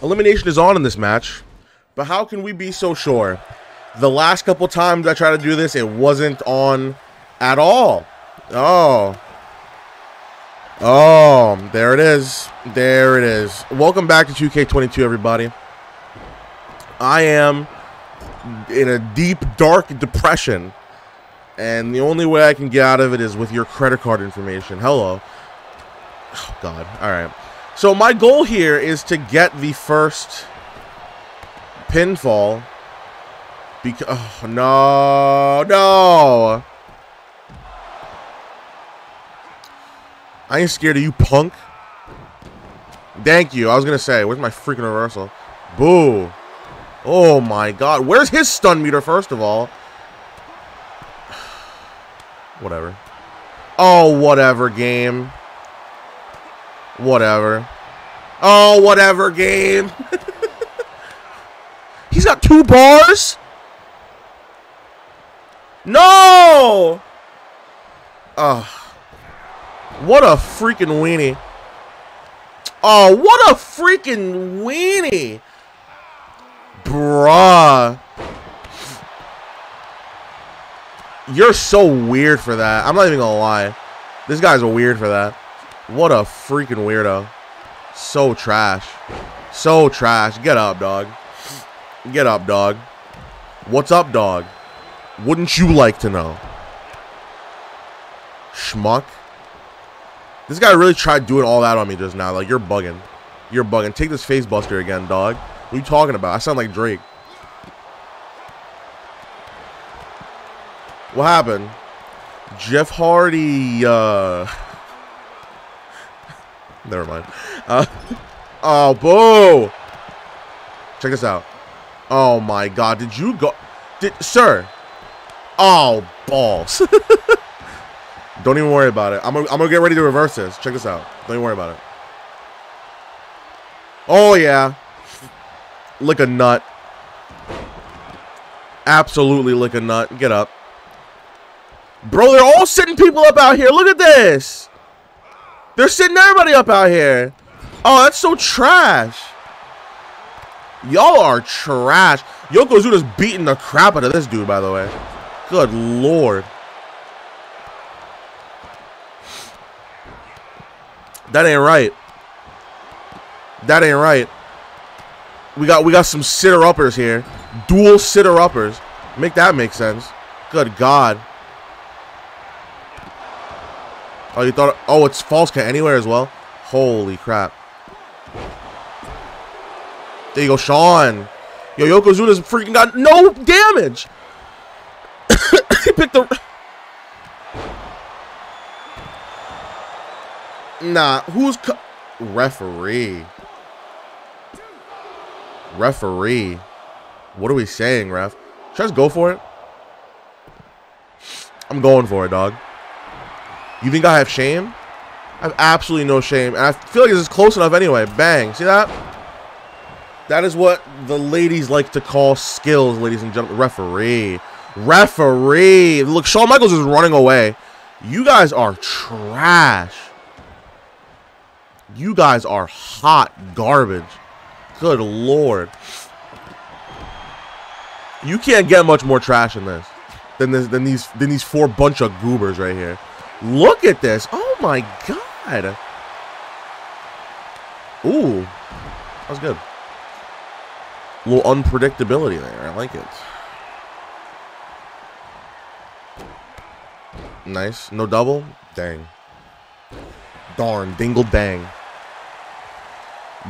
Elimination is on in this match, but how can we be so sure? The last couple times I tried to do this, it wasn't on at all. Oh, there it is. There it is. Welcome back to 2K22, everybody. I am in a deep, dark depression, and the only way I can get out of it is with your credit card information. Hello. Oh, God. All right. So my goal here is to get the first pinfall. Because, oh, no, no. I ain't scared of you, punk. Thank you. I was going to say, where's my freaking reversal? Boo. Oh, my God. Where's his stun meter, first of all? Whatever. Oh, whatever, game. Whatever. Oh, whatever, game. He's got 2 bars? No! What a freaking weenie. Oh, what a freaking weenie. Bruh. You're so weird for that. I'm not even gonna lie. This guy's weird for that. What a freaking weirdo. So trash. So trash. Get up, dog. Get up, dog. What's up, dog? Wouldn't you like to know? Schmuck. This guy really tried doing all that on me just now. Like, you're bugging. You're bugging. Take this face buster again, dog. What are you talking about? I sound like Drake. What happened? Jeff Hardy, never mind. Oh, boo! Check this out. Oh, my God. Did you go... Sir. Oh, balls. Don't even worry about it. I'm gonna get ready to reverse this. Check this out. Don't even worry about it. Oh, yeah. Lick a nut. Absolutely lick a nut. Get up. Bro, they're all sitting people up out here. Look at this. They're sitting everybody up out here. Oh, that's so trash. Y'all are trash. Yokozuna's beating the crap out of this dude, by the way. Good Lord. That ain't right. That ain't right. We got some sitter-uppers here. Dual sitter-uppers. Make that make sense. Good God. Oh, you thought... Oh, it's false count anywhere as well? Holy crap. There you go, Shawn. Yo, Yokozuna's freaking got no damage. He picked the... Nah, who's... Referee. Referee. What are we saying, ref? Should I just go for it? I'm going for it, dog. You think I have shame? I have absolutely no shame. And I feel like this is close enough anyway. Bang. See that? That is what the ladies like to call skills, ladies and gentlemen. Referee. Referee. Look, Shawn Michaels is running away. You guys are trash. You guys are hot garbage. Good Lord. You can't get much more trash in this than these 4 bunch of goobers right here. Look at this. Oh my God. Ooh. That was good. A little unpredictability there. I like it. Nice. No double? Dang. Darn. Dingle dang.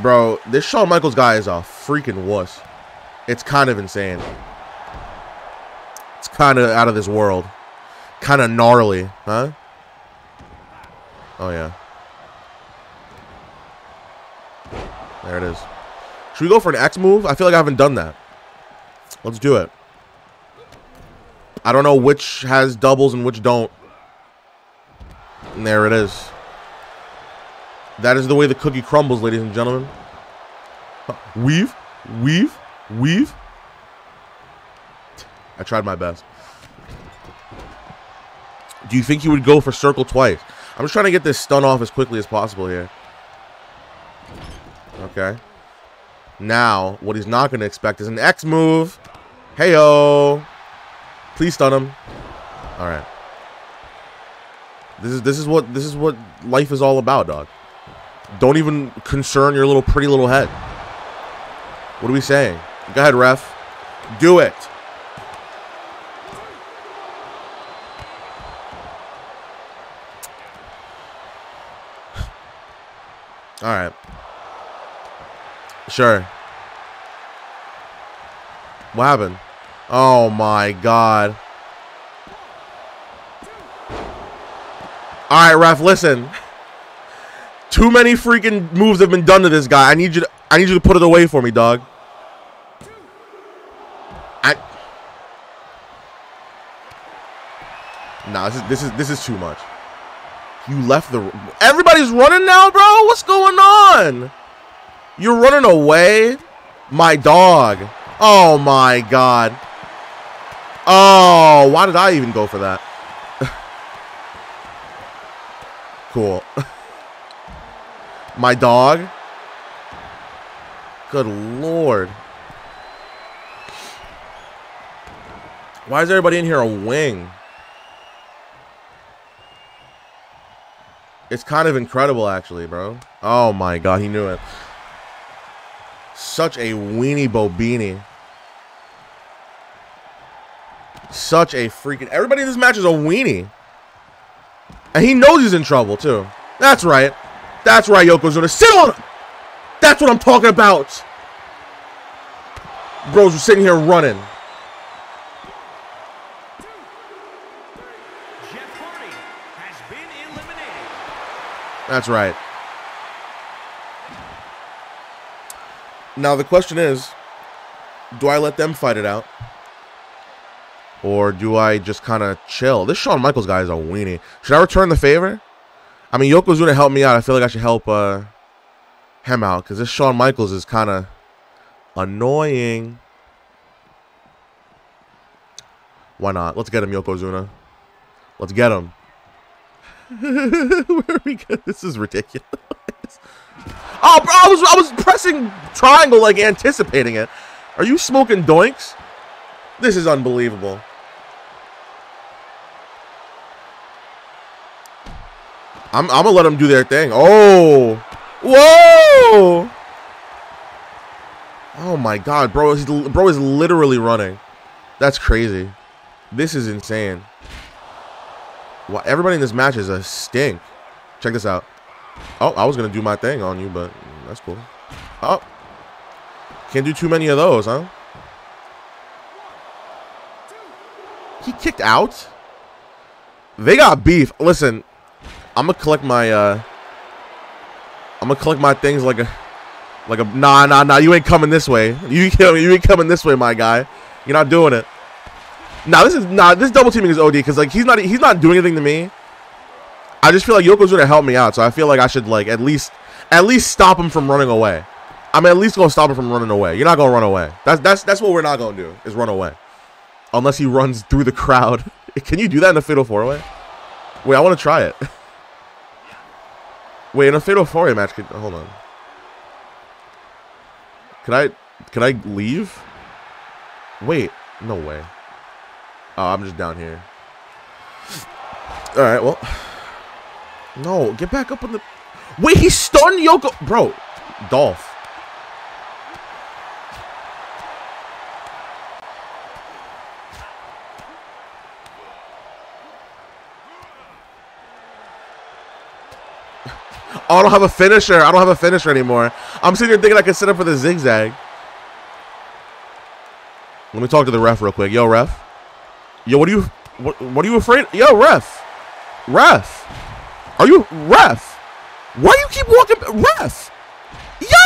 Bro, this Shawn Michaels guy is a freaking wuss. It's kind of insane. It's kind of out of this world. Kind of gnarly, huh? Oh, yeah. There it is. Should we go for an X move? I feel like I haven't done that. Let's do it. I don't know which has doubles and which don't. And there it is. That is the way the cookie crumbles, ladies and gentlemen. Weave. I tried my best. Do you think he would go for circle twice? I'm just trying to get this stun off as quickly as possible here. Okay. Now, what he's not going to expect is an X move. Hey-oh. Please stun him. All right. This is what life is all about, dog. Don't even concern your little pretty little head. What are we saying? Go ahead, ref. Do it. All right. Sure. What happened? Oh my God. All right, ref, listen. Too many freaking moves have been done to this guy. I need you to put it away for me, dog. Nah, this is too much. You left the... Everybody's running now, bro. What's going on? You're running away? My dog. Oh, my God. Oh, why did I even go for that? Cool. My dog. Good Lord. Why is everybody in here a wing? It's kind of incredible, actually, bro. Oh, my God. He knew it. Such a weenie bobini. Such a freaking... Everybody in this match is a weenie. And he knows he's in trouble, too. That's right. That's right, Yokozuna. Sit on him! That's what I'm talking about. Bros were sitting here running. That's right. Now the question is, do I let them fight it out? Or do I just kind of chill? This Shawn Michaels guy is a weenie. Should I return the favor? I mean, Yokozuna helped me out. I feel like I should help him out, because this Shawn Michaels is kind of annoying. Why not? Let's get him, Yokozuna. Let's get him. Where are we going? This is ridiculous. Oh, bro, I was pressing triangle, like anticipating it. Are you smoking doinks? This is unbelievable. I'm gonna let them do their thing. Oh, whoa! Oh my God, bro! Bro is literally running. That's crazy. This is insane. Wow, everybody in this match is a stink. Check this out. Oh, I was going to do my thing on you, but that's cool. Oh. Can't do too many of those, huh? He kicked out? They got beef. Listen, I'm going to collect my... I'm going to collect my things like a... Nah, you ain't coming this way. You ain't coming this way, my guy. You're not doing it. Now this double teaming is OD, because like he's not doing anything to me. I just feel like Yoko's gonna help me out, so I feel like I should like at least stop him from running away. I'm at least gonna stop him from running away. You're not gonna run away. That's what we're not gonna do, is run away. Unless he runs through the crowd. Can you do that in a fatal 4-way? Wait, I wanna try it. Wait, in a fatal 4-way match, hold on. Can I leave? Wait, no way. Oh, I'm just down here. All right, well. No, get back up on the... Wait, he stunned Yoko... Bro, Dolph. Oh, I don't have a finisher. I don't have a finisher anymore. I'm sitting here thinking I can set up for the zigzag. Let me talk to the ref real quick. Yo, ref. Yo, what are you afraid? Yo, ref. Ref. Are you ref? Why do you keep walking? Ref.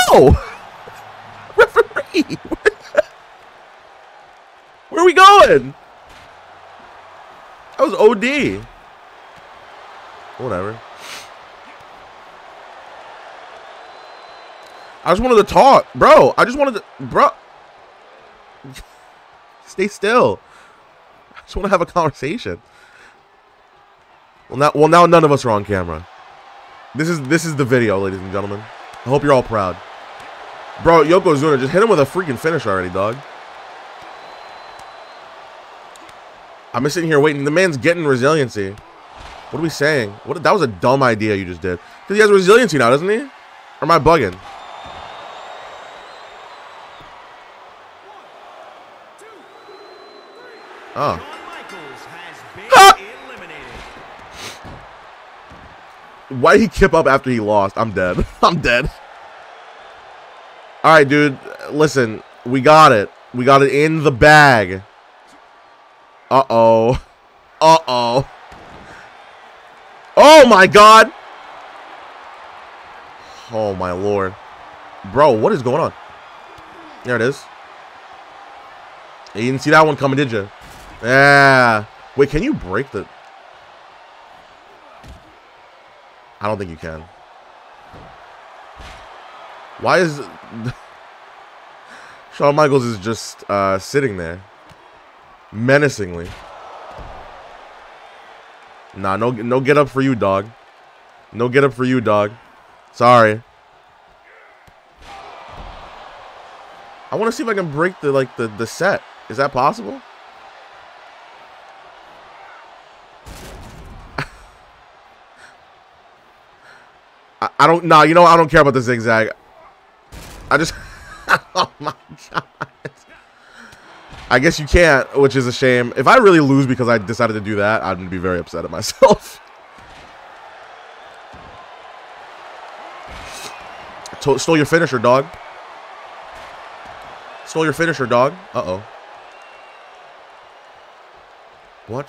Yo. Referee. Where are we going? That was OD. Whatever. I just wanted to talk, bro. I just wanted to, bro. Stay still. Just want to have a conversation. Well, now none of us are on camera. This is the video, ladies and gentlemen. I hope you're all proud. Bro, Yokozuna, just hit him with a freaking finish already, dog. I'm just sitting here waiting. The man's getting resiliency. What are we saying? What? That was a dumb idea you just did. Because he has resiliency now, doesn't he? Or am I bugging? Oh. Why did he kip up after he lost? I'm dead. I'm dead. All right, dude. Listen, we got it. We got it in the bag. Uh-oh. Uh-oh. Oh, my God. Oh, my Lord. Bro, what is going on? There it is. You didn't see that one coming, did you? Yeah. Wait, can you break the... I don't think you can. Why is... Shawn Michaels is just sitting there. Menacingly. Nah, no get up for you, dog. No get up for you, dog. Sorry. I want to see if I can break the, like, the set. Is that possible? I don't, nah, you know, I don't care about the zigzag. I just, oh my God. I guess you can't, which is a shame. If I really lose because I decided to do that, I'm gonna be very upset at myself. Stole your finisher, dog. Stole your finisher, dog. Uh-oh. What?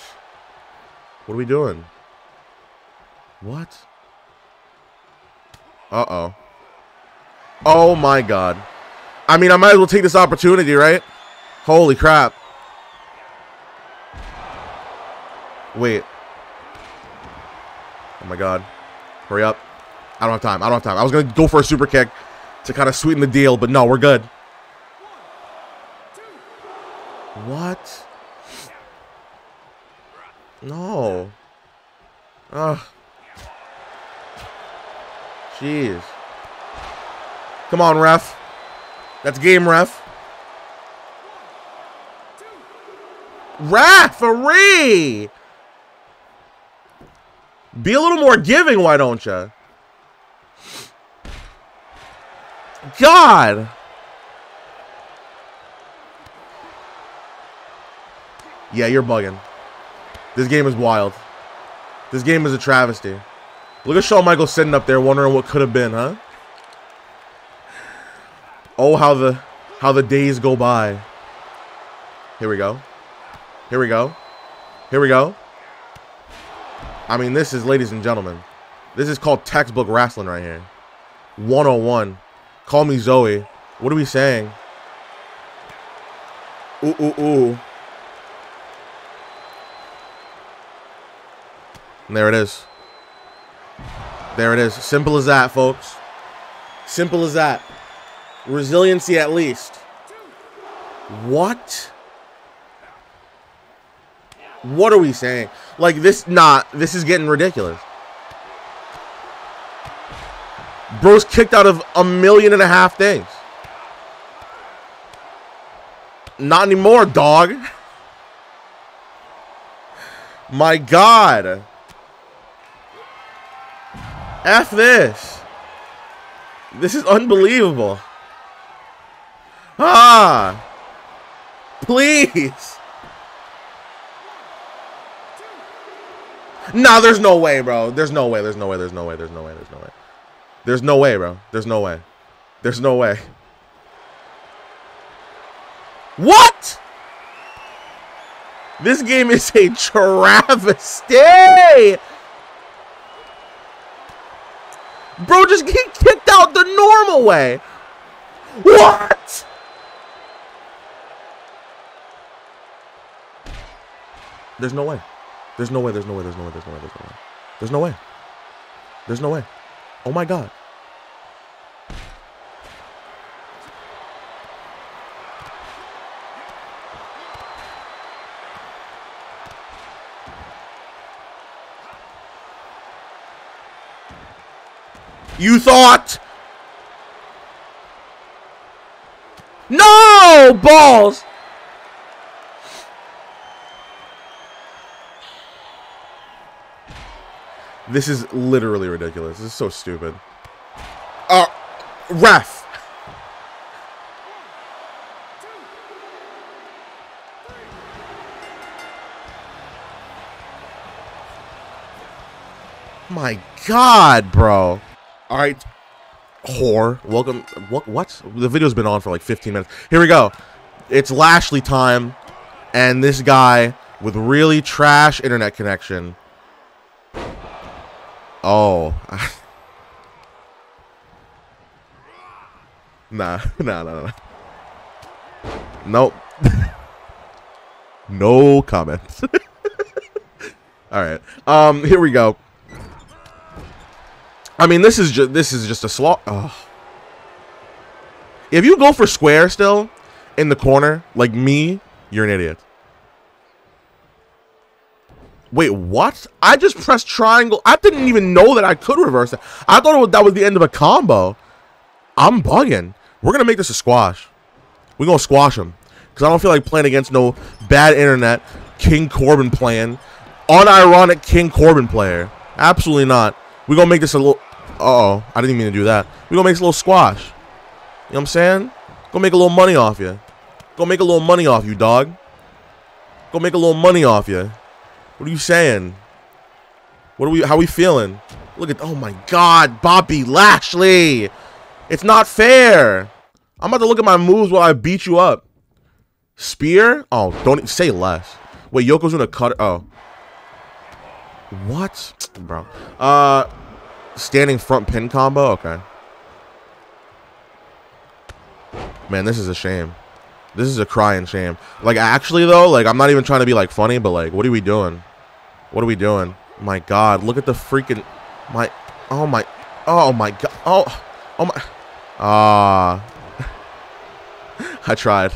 What are we doing? What? Uh-oh. Oh, my God. I mean, I might as well take this opportunity, right? Holy crap. Wait. Oh, my God. Hurry up. I don't have time. I don't have time. I was going to go for a super kick to kind of sweeten the deal, but no, we're good. What? No. Ugh. Jeez. Come on, ref. That's game, ref. Referee! Be a little more giving, why don't you? God! Yeah, you're bugging. This game is wild. This game is a travesty. Look at Shawn Michaels sitting up there wondering what could have been, huh? Oh, how the days go by. Here we go. Here we go. Here we go. I mean, this is, ladies and gentlemen, this is called textbook wrestling right here. 101. Call me Zoe. What are we saying? Ooh, ooh, ooh. And there it is. There it is. Simple as that, folks. Simple as that. Resiliency at least. What? What are we saying? Like, this, nah, this is getting ridiculous. Bro's kicked out of 1.5 million things. Not anymore, dog. My God. F this. This is unbelievable. Ah. Please. Nah, there's no way, bro. There's no way. There's no way. There's no way. There's no way. There's no way. There's no way, bro. There's no way. There's no way. What? This game is a travesty. Bro, just get kicked out the normal way. What? There's no way. There's no way, there's no way, there's no way, there's no way, there's no way. There's no way. There's no way. Oh my God. You thought? No! Balls! This is literally ridiculous. This is so stupid. Ref! My God, bro. All right, whore. Welcome. What? The video's been on for like 15 minutes. Here we go. It's Lashley time, and this guy with really trash internet connection. Oh. Nah. Nope. No comments. All right. Here we go. I mean, this is just a slot. Oh. If you go for square still in the corner like me, you're an idiot. Wait, what? I just pressed triangle. I didn't even know that I could reverse that. I thought that was the end of a combo. I'm bugging. We're gonna make this a squash. We're gonna squash him because I don't feel like playing against no bad internet King Corbin playing, unironic King Corbin player. Absolutely not. We're gonna make this a little. Uh-oh, I didn't mean to do that. We're gonna make this a little squash. You know what I'm saying? Go make a little money off you. Go make a little money off you, dog. Go make a little money off you. What are you saying? What are we, how we feeling? Look at, oh my God, Bobby Lashley. It's not fair. I'm about to look at my moves while I beat you up. Spear? Oh, don't say less. Wait, Yokozuna cut, oh. What? Bro. Standing front pin combo? Okay. Man, this is a shame. This is a crying shame. Like, actually, though, like, I'm not even trying to be, like, funny, but, like, what are we doing? What are we doing? My God, look at the freaking... Oh, my God. Ah. I tried.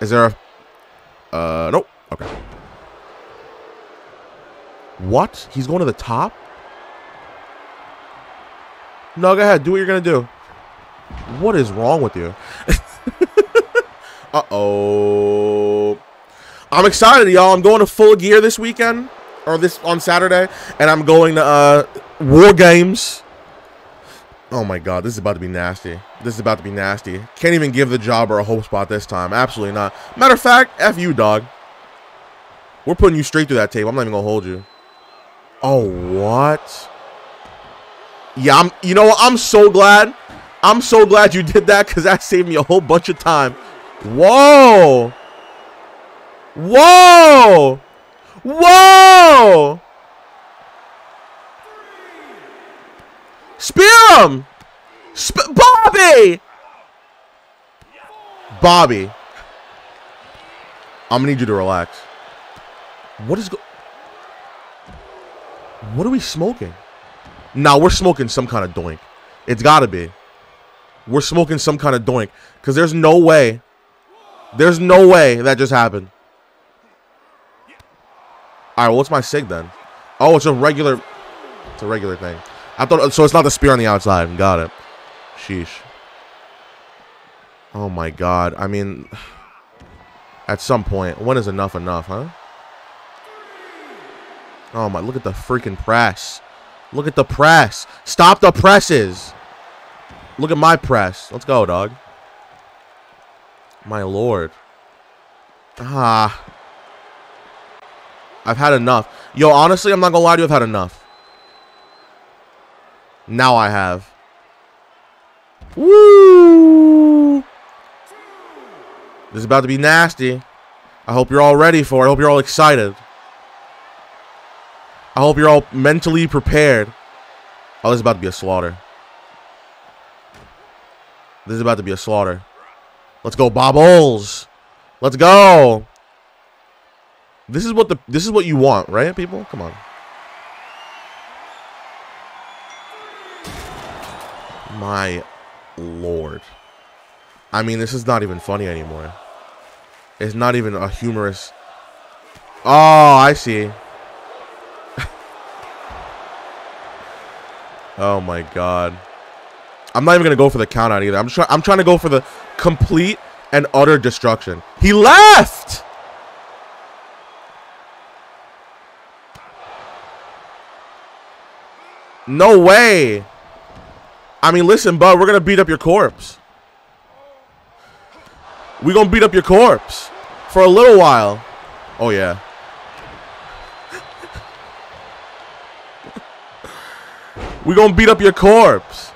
Is there a... Nope. Okay. What? He's going to the top? No, go ahead. Do what you're going to do. What is wrong with you? Uh-oh. I'm excited, y'all. I'm going to Full Gear this weekend. Or this on Saturday. And I'm going to War Games. Oh, my God. This is about to be nasty. This is about to be nasty. Can't even give the jobber a whole spot this time. Absolutely not. Matter of fact, F you, dog. We're putting you straight through that table. I'm not even going to hold you. Oh, what? Yeah, you know what? I'm so glad. I'm so glad you did that because that saved me a whole bunch of time. Whoa. Whoa. Whoa. Spear him. Bobby. Bobby. I'm going to need you to relax. What is going... What are we smoking? Nah, we're smoking some kind of doink. It's gotta be. We're smoking some kind of doink. Because there's no way. There's no way that just happened. Alright, well, what's my sig then? Oh, it's a regular... It's a regular thing. I thought... So it's not the spear on the outside. Got it. Sheesh. Oh my God. I mean... At some point. When is enough enough, huh? Oh my, look at the freaking press. Look at the press. Stop the presses. Look at my press. Let's go, dog. My Lord. Ah. I've had enough. Yo, honestly, I'm not gonna lie to you, I've had enough. Now I have. Woo! This is about to be nasty. I hope you're all ready for it. I hope you're all excited. I hope you're all mentally prepared. Oh, this is about to be a slaughter. This is about to be a slaughter. Let's go, Bobbles. Let's go. This is what you want, right, people? Come on. My Lord. I mean, this is not even funny anymore. It's not even a humorous. Oh, I see. Oh my god. I'm not even gonna go for the count out either. I'm trying to go for the complete and utter destruction. He left. No way. I mean, listen, bud, we're gonna beat up your corpse. We're gonna beat up your corpse for a little while. Oh yeah. We're gonna beat up your corpse.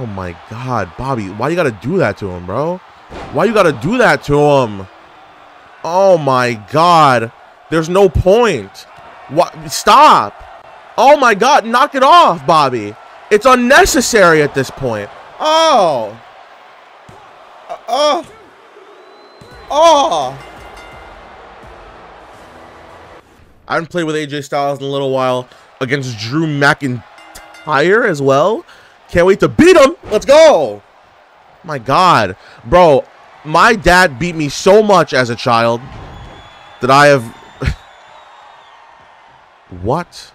Oh my god, Bobby, why you gotta do that to him, bro? Why you gotta do that to him? Oh my god. There's no point. What? Stop. Oh my god, knock it off, Bobby. It's unnecessary at this point. Oh. Oh. Oh. I haven't played with AJ Styles in a little while against Drew McIntyre as well. Can't wait to beat him. Let's go. My god. Bro, my dad beat me so much as a child that I have... What?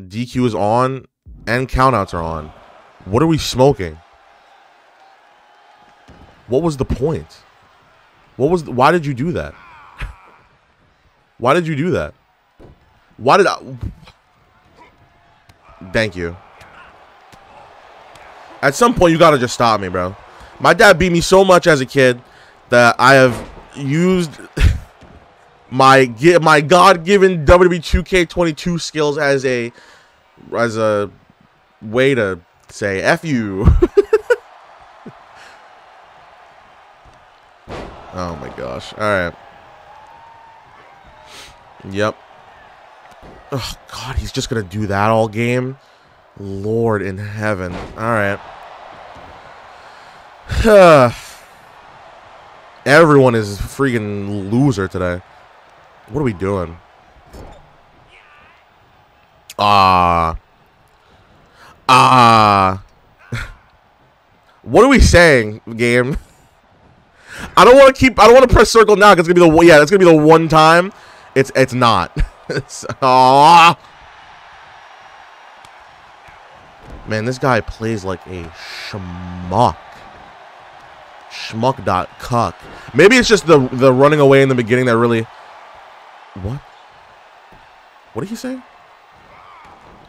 DQ is on and countouts are on. What are we smoking? What was the point? What was the, why did you do that? Why did you do that? Why did I? Thank you. At some point you gotta just stop me, bro. My dad beat me so much as a kid that I have used my God-given WWE 2K22 skills as a way to say F you. Oh my gosh. All right. Yep. Oh god, he's just going to do that all game. Lord in heaven. All right. Everyone is a freaking loser today. What are we doing? What are we saying, game? I don't want to press circle now because it's gonna be the that's gonna be the one time. It's not. It's, oh. Man, this guy plays like a schmuck. Schmuck.cuck. Maybe it's just the running away in the beginning that really. What? What did he say?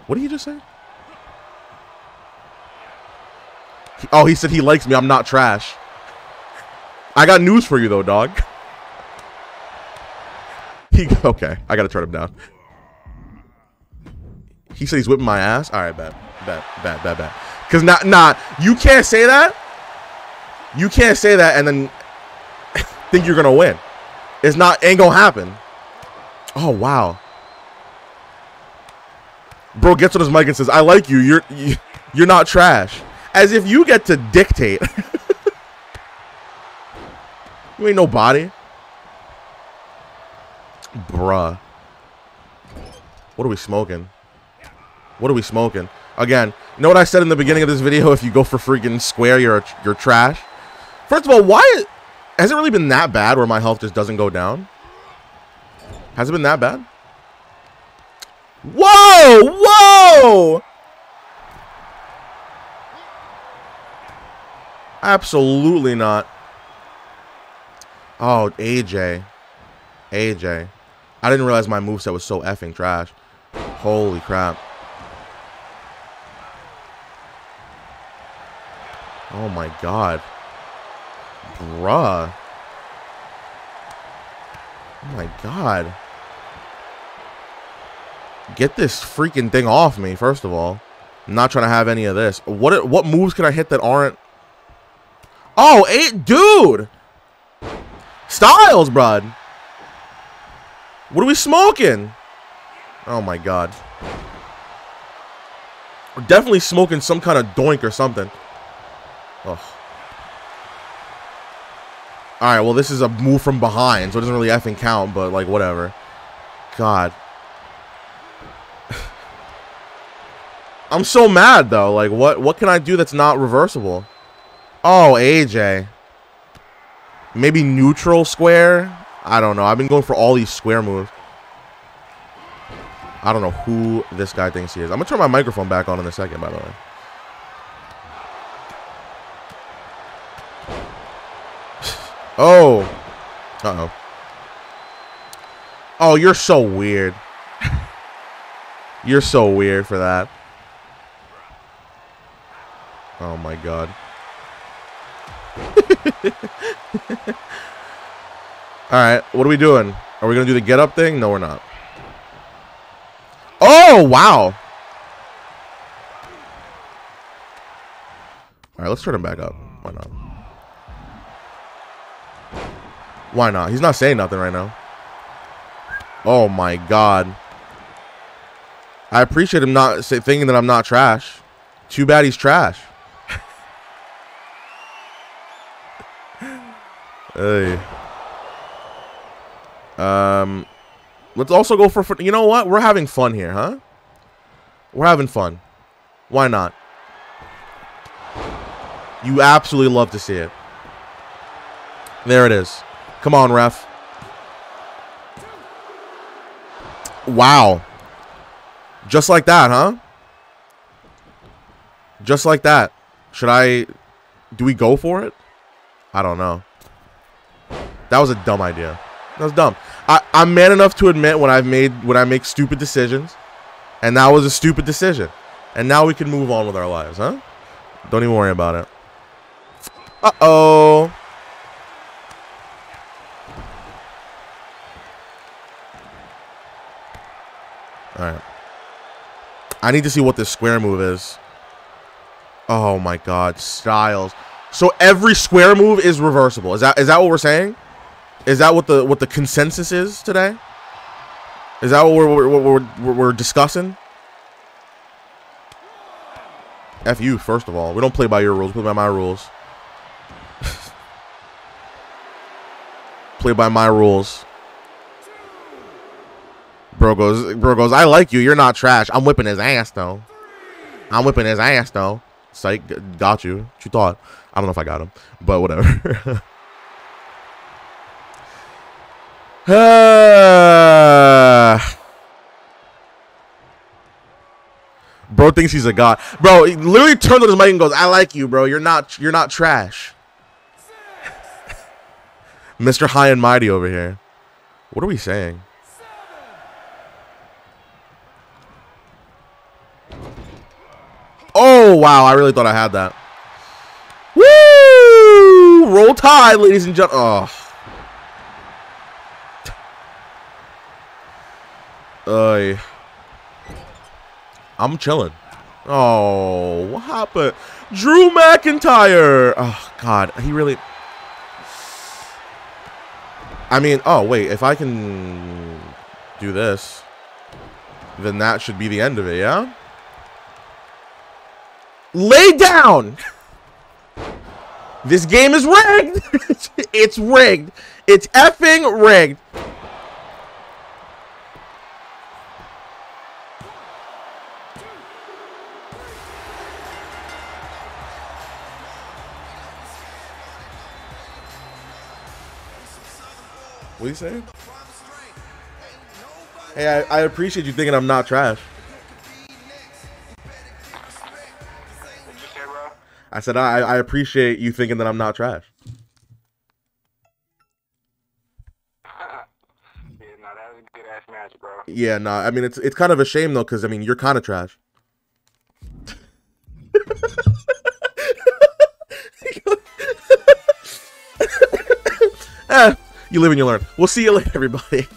What did he just say? Oh, he said he likes me. I'm not trash. I got news for you though, dog. Okay, I gotta turn him down. He said he's whipping my ass. All right, bad. Cause nah, you can't say that. You can't say that and then think you're gonna win. It's not, ain't gonna happen. Oh wow. Bro gets on his mic and says, "I like you. You're not trash." As if you get to dictate. You ain't nobody. Bruh. What are we smoking? What are we smoking? Again, you know what I said in the beginning of this video? If you go for freaking square, you're trash. First of all, why... Has it really been that bad where my health just doesn't go down? Has it been that bad? Whoa! Whoa! Absolutely not. Oh, AJ. I didn't realize my moveset was so effing trash. Holy crap. Oh my god. Bruh. Oh my god. Get this freaking thing off me, first of all. I'm not trying to have any of this. What moves can I hit that aren't... Oh, dude! Styles, brud. What are we smoking? Oh my god. We're definitely smoking some kind of doink or something. Oh. Alright, well this is a move from behind, so it doesn't really effing count, but like whatever. God. I'm so mad though. Like what can I do that's not reversible? Oh, AJ. Maybe neutral square. I don't know. I've been going for all these square moves. I don't know who this guy thinks he is. I'm going to turn my microphone back on in a second, by the way. Oh. Uh-oh. Oh, you're so weird. You're so weird for that. Oh, my God. All right, what are we doing? Are we going to do the get up thing? No, we're not. Oh, wow. All right, let's turn him back up. Why not? Why not? He's not saying nothing right now. Oh, my God. I appreciate him not thinking that I'm not trash. Too bad he's trash. Hey. Let's also go for, you know what? We're having fun here, huh? We're having fun. Why not? You absolutely love to see it. There it is. Come on, ref. Wow. Just like that, huh? Just like that. Should I... Do we go for it? I don't know. That was a dumb idea. That was dumb. I'm man enough to admit when I make stupid decisions. And that was a stupid decision. And now we can move on with our lives, huh? Don't even worry about it. Uh-oh. Alright. I need to see what this square move is. Oh my God, Styles. So every square move is reversible. Is that what we're saying? Is that what the consensus is today? Is that what we're discussing? F you, first of all. We don't play by your rules. We play by my rules. Play by my rules. Bro goes, I like you. You're not trash. I'm whipping his ass, though. I'm whipping his ass, though. Psych, got you. What you thought? I don't know if I got him, but whatever. Bro thinks he's a god. Bro, he literally turns on his mic and goes, I like you, bro. You're not trash. Mr. High and Mighty over here. What are we saying? Oh, wow. I really thought I had that. Woo! Roll Tide, ladies and gentlemen. Oh. I'm chilling. Oh, what happened? Drew McIntyre. Oh, God. He really... I mean, oh, wait. If I can do this, then that should be the end of it, yeah? Lay down. This game is rigged. It's rigged. It's effing rigged. What are you saying? Hey, I appreciate you thinking I'm not trash. What'd you say, bro? I said I appreciate you thinking that I'm not trash. Yeah, no, that was a good ass match, bro. Yeah, no, I mean it's kind of a shame though, because I mean you're kind of trash. You live and you learn. We'll see you later, everybody.